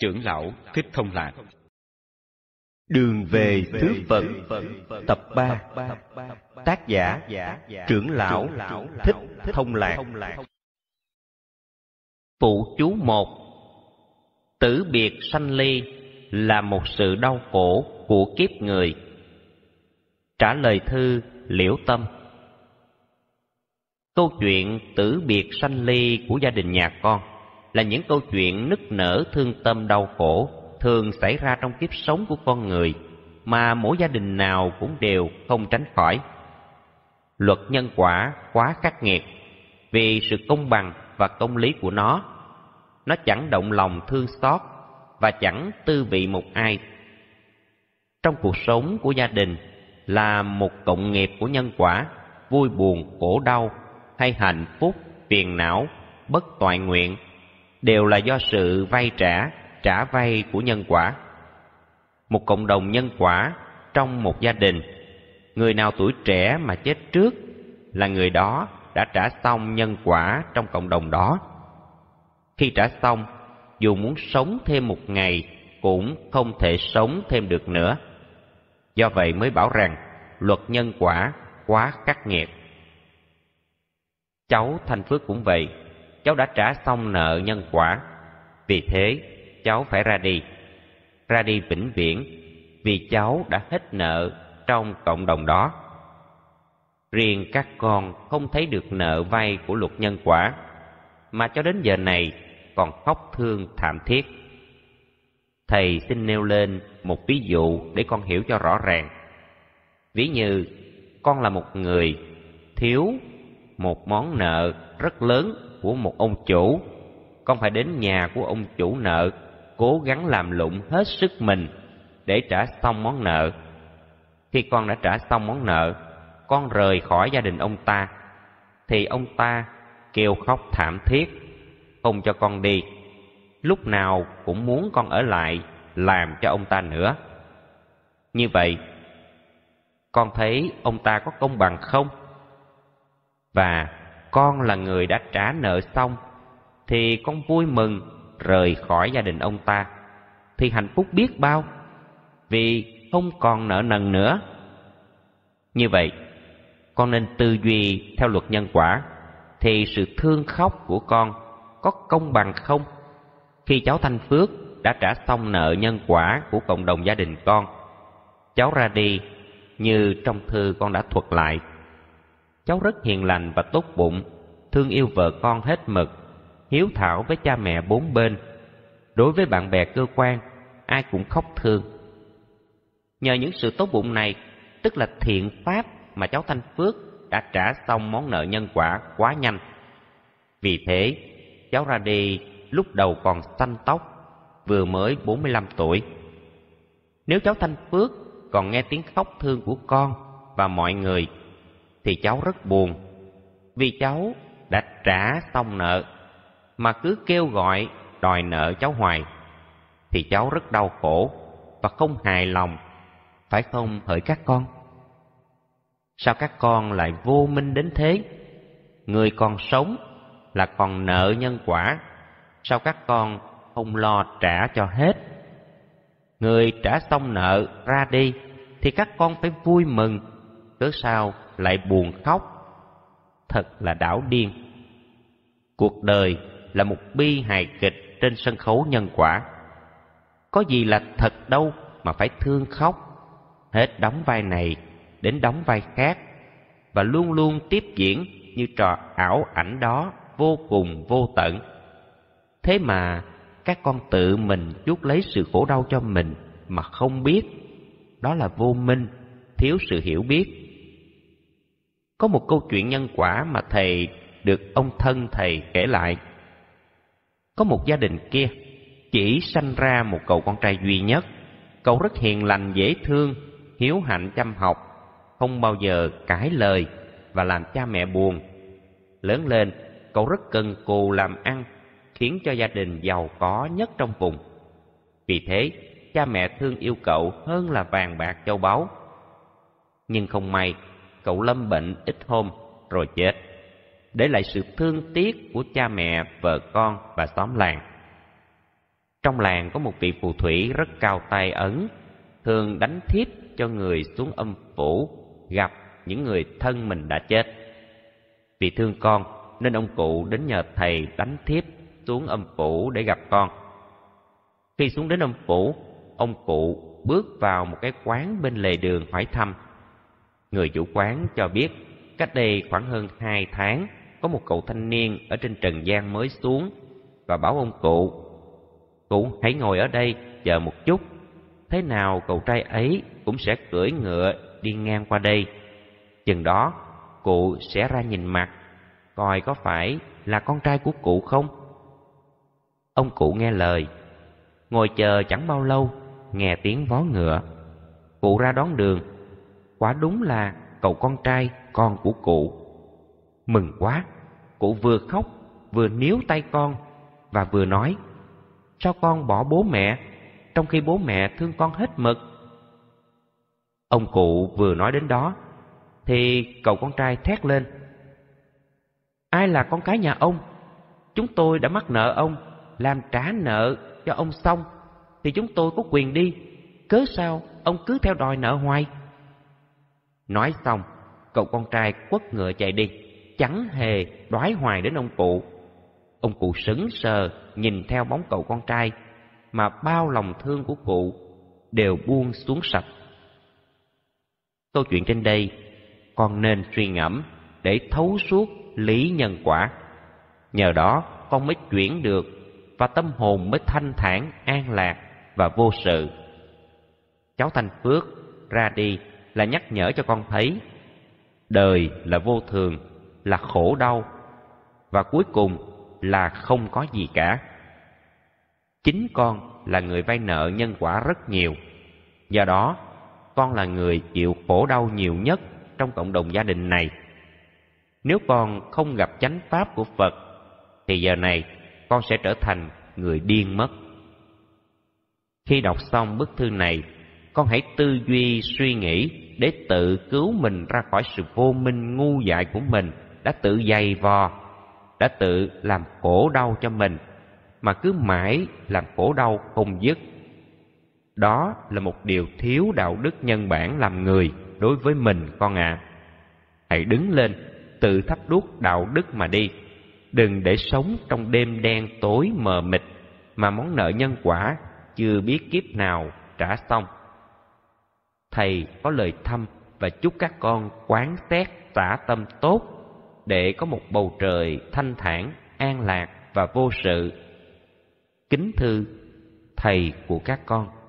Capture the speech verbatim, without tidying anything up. Trưởng lão Thích Thông Lạc Đường về Thứ Phật Tập ba. Tác giả Trưởng lão Thích Thông Lạc. Phụ chú một. Tử biệt sanh ly là một sự đau khổ của kiếp người. Trả lời thư Liễu Tâm. Câu chuyện tử biệt sanh ly của gia đình nhà con là những câu chuyện nức nở thương tâm đau khổ thường xảy ra trong kiếp sống của con người mà mỗi gia đình nào cũng đều không tránh khỏi. Luật nhân quả quá khắc nghiệt vì sự công bằng và công lý của nó. Nó chẳng động lòng thương xót và chẳng tư vị một ai. Trong cuộc sống của gia đình là một cộng nghiệp của nhân quả, vui buồn, khổ đau hay hạnh phúc, phiền não, bất toại nguyện đều là do sự vay trả, trả vay của nhân quả. Một cộng đồng nhân quả trong một gia đình, người nào tuổi trẻ mà chết trước là người đó đã trả xong nhân quả trong cộng đồng đó. Khi trả xong, dù muốn sống thêm một ngày cũng không thể sống thêm được nữa. Do vậy mới bảo rằng luật nhân quả quá khắc nghiệt. Cháu Thanh Phước cũng vậy, cháu đã trả xong nợ nhân quả, vì thế cháu phải ra đi, ra đi vĩnh viễn, vì cháu đã hết nợ trong cộng đồng đó. Riêng các con không thấy được nợ vay của luật nhân quả, mà cho đến giờ này còn khóc thương thảm thiết. Thầy xin nêu lên một ví dụ để con hiểu cho rõ ràng. Ví như con là một người thiếu một món nợ rất lớn của một ông chủ. Con phải đến nhà của ông chủ nợ, cố gắng làm lụng hết sức mình để trả xong món nợ. Khi con đã trả xong món nợ, con rời khỏi gia đình ông ta, thì ông ta kêu khóc thảm thiết, không cho con đi, lúc nào cũng muốn con ở lại làm cho ông ta nữa. Như vậy, con thấy ông ta có công bằng không? Và con là người đã trả nợ xong, thì con vui mừng rời khỏi gia đình ông ta, thì hạnh phúc biết bao, vì không còn nợ nần nữa. Như vậy, con nên tư duy theo luật nhân quả, thì sự thương khóc của con có công bằng không? Khi cháu Thanh Phước đã trả xong nợ nhân quả của cộng đồng gia đình con, cháu ra đi như trong thư con đã thuật lại. Cháu rất hiền lành và tốt bụng, thương yêu vợ con hết mực, hiếu thảo với cha mẹ bốn bên, đối với bạn bè cơ quan, ai cũng khóc thương. Nhờ những sự tốt bụng này, tức là thiện pháp mà cháu Thanh Phước đã trả xong món nợ nhân quả quá nhanh. Vì thế, cháu ra đi lúc đầu còn xanh tóc, vừa mới bốn mươi lăm tuổi. Nếu cháu Thanh Phước còn nghe tiếng khóc thương của con và mọi người, thì cháu rất buồn, vì cháu đã trả xong nợ, mà cứ kêu gọi đòi nợ cháu hoài, thì cháu rất đau khổ và không hài lòng, phải không hỡi các con? Sao các con lại vô minh đến thế? Người còn sống là còn nợ nhân quả, sao các con không lo trả cho hết? Người trả xong nợ ra đi thì các con phải vui mừng, cớ sao lại buồn khóc? Thật là đảo điên. Cuộc đời là một bi hài kịch trên sân khấu nhân quả. Có gì là thật đâu mà phải thương khóc. Hết đóng vai này đến đóng vai khác, và luôn luôn tiếp diễn như trò ảo ảnh đó vô cùng vô tận. Thế mà các con tự mình chuốc lấy sự khổ đau cho mình mà không biết. Đó là vô minh, thiếu sự hiểu biết. Có một câu chuyện nhân quả mà thầy được ông thân thầy kể lại. Có một gia đình kia chỉ sanh ra một cậu con trai duy nhất. Cậu rất hiền lành, dễ thương, hiếu hạnh, chăm học, không bao giờ cãi lời và làm cha mẹ buồn. Lớn lên, cậu rất cần cù làm ăn, khiến cho gia đình giàu có nhất trong vùng. Vì thế, cha mẹ thương yêu cậu hơn là vàng bạc châu báu. Nhưng không may, cậu lâm bệnh ít hôm rồi chết, để lại sự thương tiếc của cha mẹ, vợ con và xóm làng. Trong làng có một vị phù thủy rất cao tay ấn, thường đánh thiếp cho người xuống âm phủ gặp những người thân mình đã chết. Vì thương con nên ông cụ đến nhờ thầy đánh thiếp xuống âm phủ để gặp con. Khi xuống đến âm phủ, ông cụ bước vào một cái quán bên lề đường hỏi thăm. Người chủ quán cho biết cách đây khoảng hơn hai tháng có một cậu thanh niên ở trên trần gian mới xuống và bảo ông cụ, cụ hãy ngồi ở đây chờ một chút, thế nào cậu trai ấy cũng sẽ cưỡi ngựa đi ngang qua đây. Chừng đó cụ sẽ ra nhìn mặt coi có phải là con trai của cụ không. Ông cụ nghe lời, ngồi chờ chẳng bao lâu nghe tiếng vó ngựa, cụ ra đón đường, quả đúng là cậu con trai con của cụ. Mừng quá, cụ vừa khóc vừa níu tay con và vừa nói, sao con bỏ bố mẹ trong khi bố mẹ thương con hết mực. Ông cụ vừa nói đến đó thì cậu con trai thét lên, ai là con cái nhà ông? Chúng tôi đã mắc nợ ông, làm trả nợ cho ông xong thì chúng tôi có quyền đi, cớ sao ông cứ theo đòi nợ hoài. Nói xong, cậu con trai quất ngựa chạy đi, chẳng hề đoái hoài đến ông cụ. Ông cụ sững sờ nhìn theo bóng cậu con trai, mà bao lòng thương của cụ đều buông xuống sạch. Câu chuyện trên đây, con nên suy ngẫm để thấu suốt lý nhân quả. Nhờ đó, con mới chuyển được và tâm hồn mới thanh thản, an lạc và vô sự. Cháu Thanh Phước ra đi là nhắc nhở cho con thấy đời là vô thường, là khổ đau và cuối cùng là không có gì cả. Chính con là người vay nợ nhân quả rất nhiều, do đó con là người chịu khổ đau nhiều nhất trong cộng đồng gia đình này. Nếu con không gặp chánh pháp của Phật thì giờ này con sẽ trở thành người điên mất. Khi đọc xong bức thư này, con hãy tư duy suy nghĩ để tự cứu mình ra khỏi sự vô minh ngu dại của mình đã tự giày vò, đã tự làm khổ đau cho mình, mà cứ mãi làm khổ đau không dứt. Đó là một điều thiếu đạo đức nhân bản làm người đối với mình con ạ. À. Hãy đứng lên, tự thắp đuốc đạo đức mà đi. Đừng để sống trong đêm đen tối mờ mịt mà món nợ nhân quả chưa biết kiếp nào trả xong. Thầy có lời thăm và chúc các con quán xét xả tâm tốt để có một bầu trời thanh thản, an lạc và vô sự. Kính thư, thầy của các con.